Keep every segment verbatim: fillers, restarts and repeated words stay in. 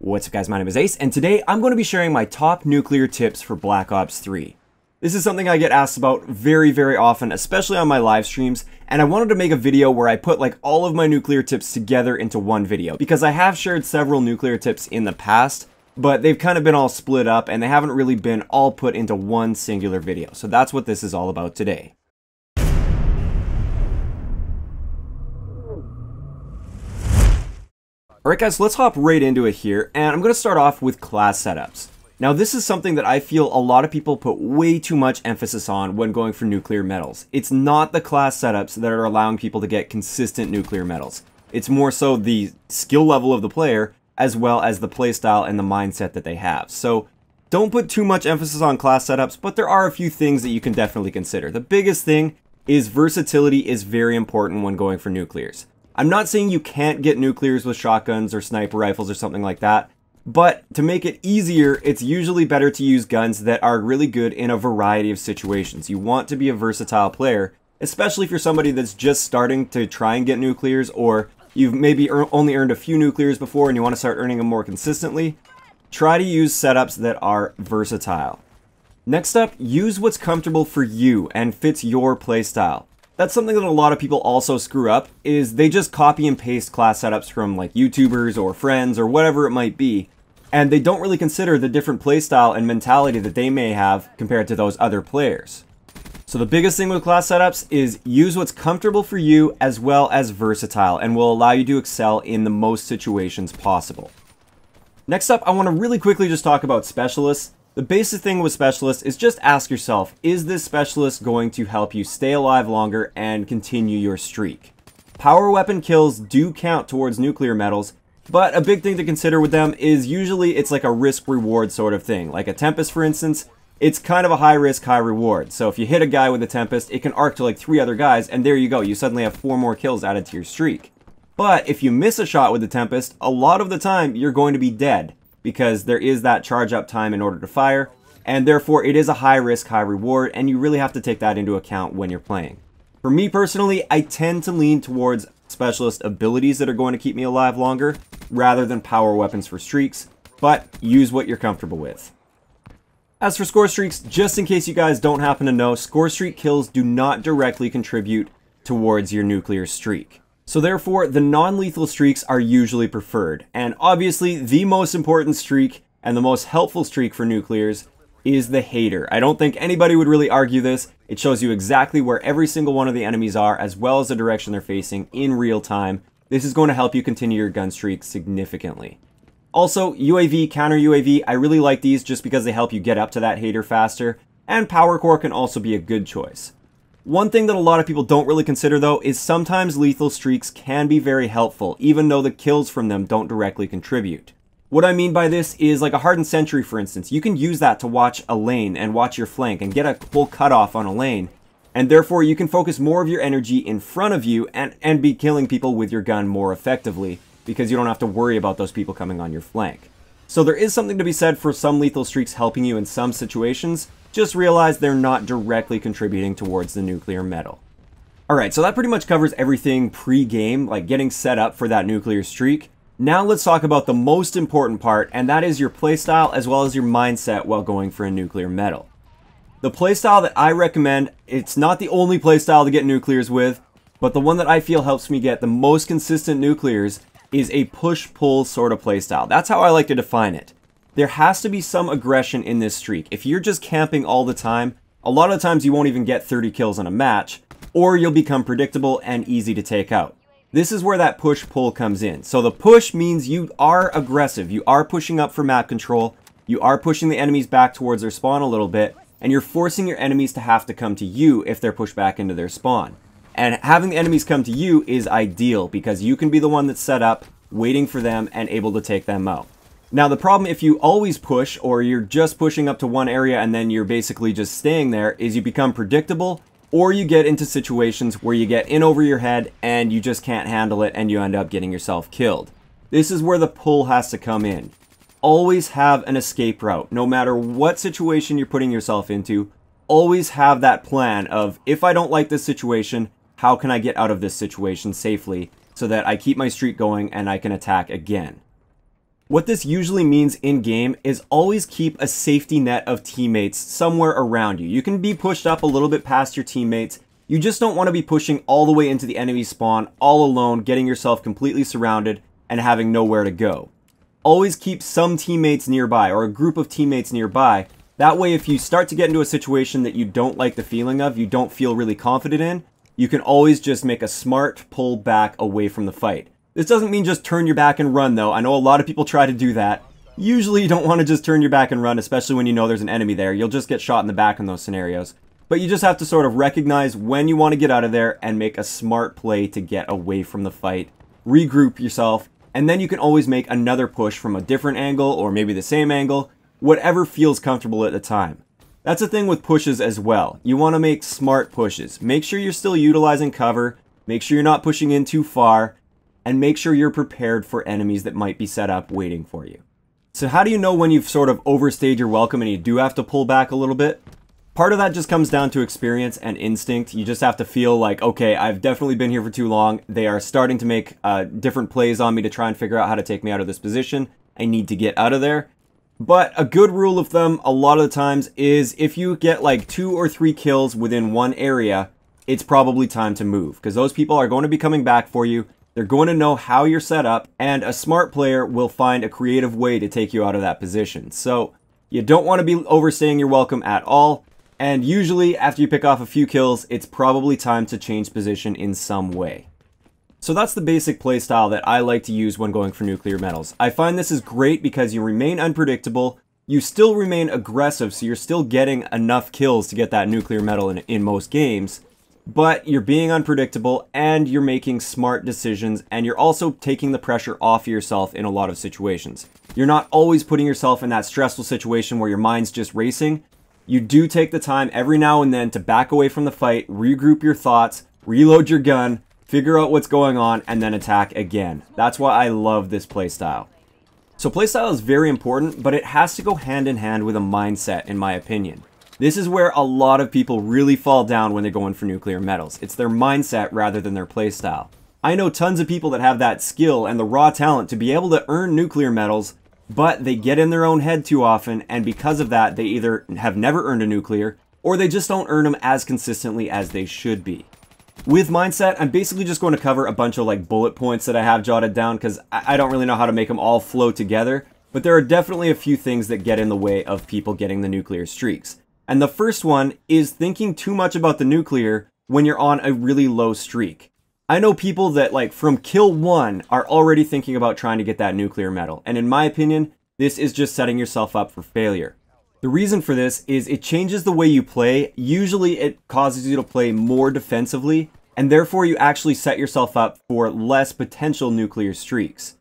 What's up guys, my name is Ace, and today I'm going to be sharing my top nuclear tips for Black Ops three. This is something I get asked about very, very often, especially on my live streams, and I wanted to make a video where I put like all of my nuclear tips together into one video, because I have shared several nuclear tips in the past, but they've kind of been all split up and they haven't really been all put into one singular video. So that's what this is all about today. Alright guys, so let's hop right into it here, and I'm going to start off with class setups. Now this is something that I feel a lot of people put way too much emphasis on when going for nuclear medals. It's not the class setups that are allowing people to get consistent nuclear medals. It's more so the skill level of the player, as well as the playstyle and the mindset that they have. So don't put too much emphasis on class setups, but there are a few things that you can definitely consider. The biggest thing is versatility is very important when going for nuclears. I'm not saying you can't get nuclears with shotguns or sniper rifles or something like that, but to make it easier, it's usually better to use guns that are really good in a variety of situations. You want to be a versatile player, especially if you're somebody that's just starting to try and get nuclears, or you've maybe er- only earned a few nuclears before and you want to start earning them more consistently. Try to use setups that are versatile. Next up, use what's comfortable for you and fits your playstyle. That's something that a lot of people also screw up, is they just copy and paste class setups from like YouTubers or friends or whatever it might be, and they don't really consider the different playstyle and mentality that they may have compared to those other players. So the biggest thing with class setups is use what's comfortable for you as well as versatile, and will allow you to excel in the most situations possible. Next up, I want to really quickly just talk about specialists. The basic thing with specialists is just ask yourself, is this specialist going to help you stay alive longer and continue your streak? Power weapon kills do count towards nuclear medals, but a big thing to consider with them is usually it's like a risk-reward sort of thing. Like a tempest, for instance, it's kind of a high-risk, high-reward. So if you hit a guy with a tempest, it can arc to like three other guys, and there you go. You suddenly have four more kills added to your streak. But if you miss a shot with the tempest, a lot of the time you're going to be dead, because there is that charge up time in order to fire, and therefore it is a high risk, high reward, and you really have to take that into account when you're playing. For me personally, I tend to lean towards specialist abilities that are going to keep me alive longer, rather than power weapons for streaks, but use what you're comfortable with. As for score streaks, just in case you guys don't happen to know, score streak kills do not directly contribute towards your nuclear streak. So therefore, the non-lethal streaks are usually preferred, and obviously the most important streak and the most helpful streak for nuclears is the hater. I don't think anybody would really argue this. It shows you exactly where every single one of the enemies are, as well as the direction they're facing in real time. This is going to help you continue your gun streak significantly. Also, U A V, counter U A V, I really like these just because they help you get up to that hater faster, and power core can also be a good choice. One thing that a lot of people don't really consider though is sometimes lethal streaks can be very helpful, even though the kills from them don't directly contribute. What I mean by this is like a hardened sentry, for instance. You can use that to watch a lane and watch your flank and get a full cutoff on a lane, and therefore you can focus more of your energy in front of you and, and be killing people with your gun more effectively, because you don't have to worry about those people coming on your flank. So there is something to be said for some lethal streaks helping you in some situations. Just realize they're not directly contributing towards the nuclear medal. Alright, so that pretty much covers everything pre-game, like getting set up for that nuclear streak. Now let's talk about the most important part, and that is your playstyle as well as your mindset while going for a nuclear medal. The playstyle that I recommend, it's not the only playstyle to get nuclears with, but the one that I feel helps me get the most consistent nuclears is a push-pull sort of playstyle. That's how I like to define it. There has to be some aggression in this streak. If you're just camping all the time, a lot of times you won't even get thirty kills in a match, or you'll become predictable and easy to take out. This is where that push-pull comes in. So the push means you are aggressive. You are pushing up for map control. You are pushing the enemies back towards their spawn a little bit, and you're forcing your enemies to have to come to you if they're pushed back into their spawn. And having the enemies come to you is ideal, because you can be the one that's set up, waiting for them, and able to take them out. Now the problem if you always push, or you're just pushing up to one area and then you're basically just staying there, is you become predictable, or you get into situations where you get in over your head and you just can't handle it and you end up getting yourself killed. This is where the pull has to come in. Always have an escape route. No matter what situation you're putting yourself into, always have that plan of, if I don't like this situation, how can I get out of this situation safely so that I keep my streak going and I can attack again. What this usually means in game is always keep a safety net of teammates somewhere around you. You can be pushed up a little bit past your teammates. You just don't want to be pushing all the way into the enemy spawn all alone, getting yourself completely surrounded and having nowhere to go. Always keep some teammates nearby or a group of teammates nearby. That way, if you start to get into a situation that you don't like the feeling of, you don't feel really confident in, you can always just make a smart pull back away from the fight. This doesn't mean just turn your back and run though. I know a lot of people try to do that. Usually you don't want to just turn your back and run, especially when you know there's an enemy there. You'll just get shot in the back in those scenarios. But you just have to sort of recognize when you want to get out of there and make a smart play to get away from the fight. Regroup yourself, and then you can always make another push from a different angle or maybe the same angle, whatever feels comfortable at the time. That's the thing with pushes as well. You want to make smart pushes. Make sure you're still utilizing cover, make sure you're not pushing in too far, and make sure you're prepared for enemies that might be set up waiting for you. So how do you know when you've sort of overstayed your welcome and you do have to pull back a little bit? Part of that just comes down to experience and instinct. You just have to feel like, okay, I've definitely been here for too long. They are starting to make uh, different plays on me to try and figure out how to take me out of this position. I need to get out of there. But a good rule of thumb a lot of the times is if you get like two or three kills within one area, it's probably time to move because those people are going to be coming back for you. They're going to know how you're set up, and a smart player will find a creative way to take you out of that position. So you don't want to be overstaying your welcome at all. And usually after you pick off a few kills, it's probably time to change position in some way. So that's the basic playstyle that I like to use when going for nuclear medals. I find this is great because you remain unpredictable, you still remain aggressive, so you're still getting enough kills to get that nuclear medal in, in most games, but you're being unpredictable and you're making smart decisions and you're also taking the pressure off yourself in a lot of situations. You're not always putting yourself in that stressful situation where your mind's just racing. You do take the time every now and then to back away from the fight, regroup your thoughts, reload your gun, figure out what's going on, and then attack again. That's why I love this playstyle. So playstyle is very important, but it has to go hand in hand with a mindset, in my opinion. This is where a lot of people really fall down when they're going for nuclear medals. It's their mindset rather than their playstyle. I know tons of people that have that skill and the raw talent to be able to earn nuclear medals, but they get in their own head too often, and because of that, they either have never earned a nuclear, or they just don't earn them as consistently as they should be. With mindset, I'm basically just going to cover a bunch of like bullet points that I have jotted down, because I don't really know how to make them all flow together, but there are definitely a few things that get in the way of people getting the nuclear streaks. And the first one is thinking too much about the nuclear when you're on a really low streak. I know people that like from kill one are already thinking about trying to get that nuclear medal. And in my opinion, this is just setting yourself up for failure. The reason for this is it changes the way you play. Usually it causes you to play more defensively, and therefore you actually set yourself up for less potential nuclear streaks.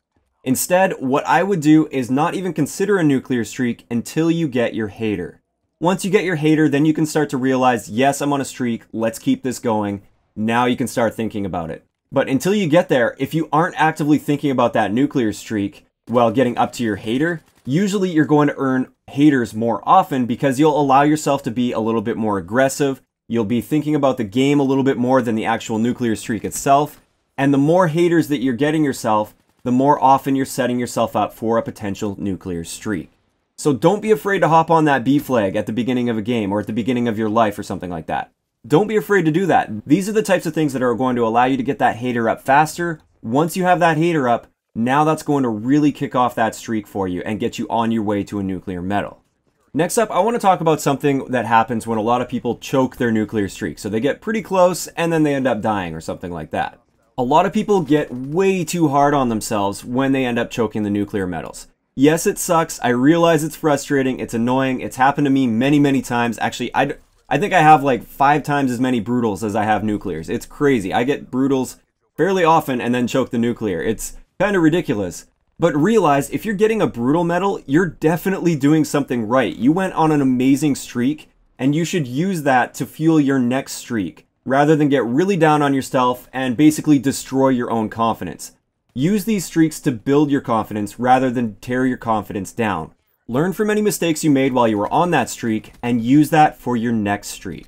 Instead, what I would do is not even consider a nuclear streak until you get your hater. Once you get your hater, then you can start to realize, yes, I'm on a streak. Let's keep this going. Now you can start thinking about it. But until you get there, if you aren't actively thinking about that nuclear streak while getting up to your hater, usually you're going to earn haters more often because you'll allow yourself to be a little bit more aggressive. You'll be thinking about the game a little bit more than the actual nuclear streak itself. And the more haters that you're getting yourself, the more often you're setting yourself up for a potential nuclear streak. So don't be afraid to hop on that B flag at the beginning of a game or at the beginning of your life or something like that. Don't be afraid to do that. These are the types of things that are going to allow you to get that hater up faster. Once you have that hater up, now that's going to really kick off that streak for you and get you on your way to a nuclear medal. Next up, I want to talk about something that happens when a lot of people choke their nuclear streak. So they get pretty close and then they end up dying or something like that. A lot of people get way too hard on themselves when they end up choking the nuclear medals. Yes, it sucks. I realize it's frustrating. It's annoying. It's happened to me many, many times. Actually, I... I think I have like five times as many brutals as I have nuclears. It's crazy. I get brutals fairly often and then choke the nuclear. It's kind of ridiculous. But realize if you're getting a brutal medal, you're definitely doing something right. You went on an amazing streak and you should use that to fuel your next streak rather than get really down on yourself and basically destroy your own confidence. Use these streaks to build your confidence rather than tear your confidence down. Learn from any mistakes you made while you were on that streak and use that for your next streak.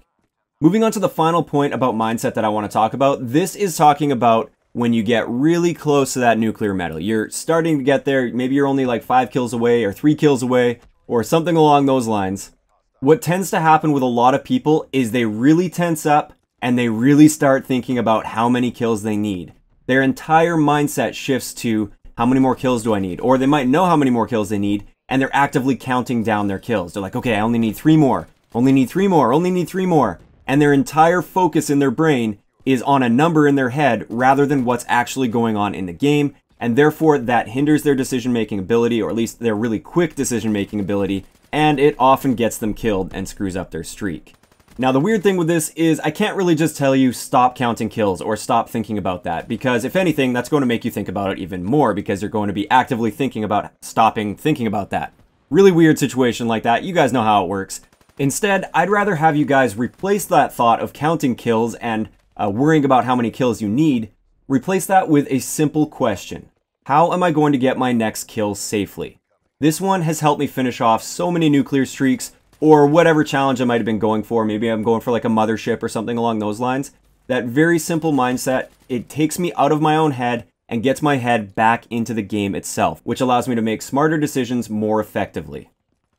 Moving on to the final point about mindset that I want to talk about, this is talking about when you get really close to that nuclear medal. You're starting to get there, maybe you're only like five kills away or three kills away or something along those lines. What tends to happen with a lot of people is they really tense up and they really start thinking about how many kills they need. Their entire mindset shifts to how many more kills do I need? Or they might know how many more kills they need and they're actively counting down their kills. They're like, okay, I only need three more, only need three more, only need three more. And their entire focus in their brain is on a number in their head rather than what's actually going on in the game, and therefore that hinders their decision-making ability, or at least their really quick decision-making ability, and it often gets them killed and screws up their streak. Now the weird thing with this is I can't really just tell you stop counting kills or stop thinking about that, because if anything that's going to make you think about it even more because you're going to be actively thinking about stopping thinking about that. Really weird situation like that, you guys know how it works. Instead, I'd rather have you guys replace that thought of counting kills and Uh, worrying about how many kills you need, replace that with a simple question. How am I going to get my next kill safely? This one has helped me finish off so many nuclear streaks or whatever challenge I might have been going for. Maybe I'm going for like a mothership or something along those lines. That very simple mindset, it takes me out of my own head and gets my head back into the game itself, which allows me to make smarter decisions more effectively.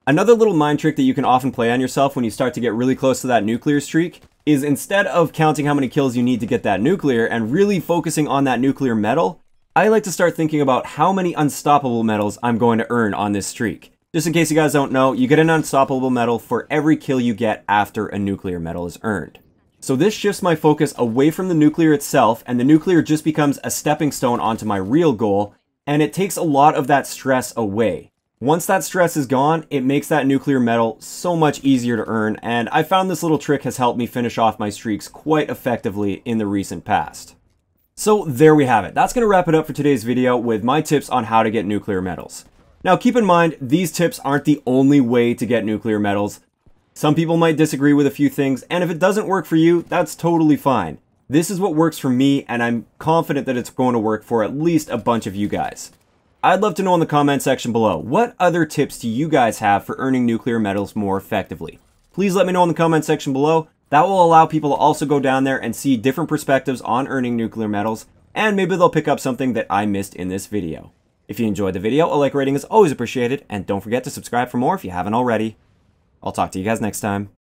Another little mind trick that you can often play on yourself when you start to get really close to that nuclear streak is instead of counting how many kills you need to get that nuclear and really focusing on that nuclear medal, I like to start thinking about how many unstoppable medals I'm going to earn on this streak. Just in case you guys don't know, you get an unstoppable medal for every kill you get after a nuclear medal is earned. So this shifts my focus away from the nuclear itself, and the nuclear just becomes a stepping stone onto my real goal, and it takes a lot of that stress away. Once that stress is gone, it makes that nuclear medal so much easier to earn, and I found this little trick has helped me finish off my streaks quite effectively in the recent past. So there we have it. That's going to wrap it up for today's video with my tips on how to get nuclear medals. Now keep in mind, these tips aren't the only way to get nuclear medals. Some people might disagree with a few things, and if it doesn't work for you, that's totally fine. This is what works for me, and I'm confident that it's going to work for at least a bunch of you guys. I'd love to know in the comment section below, what other tips do you guys have for earning nuclear medals more effectively? Please let me know in the comment section below. That will allow people to also go down there and see different perspectives on earning nuclear medals, and maybe they'll pick up something that I missed in this video. If you enjoyed the video, a like rating is always appreciated, and don't forget to subscribe for more if you haven't already. I'll talk to you guys next time.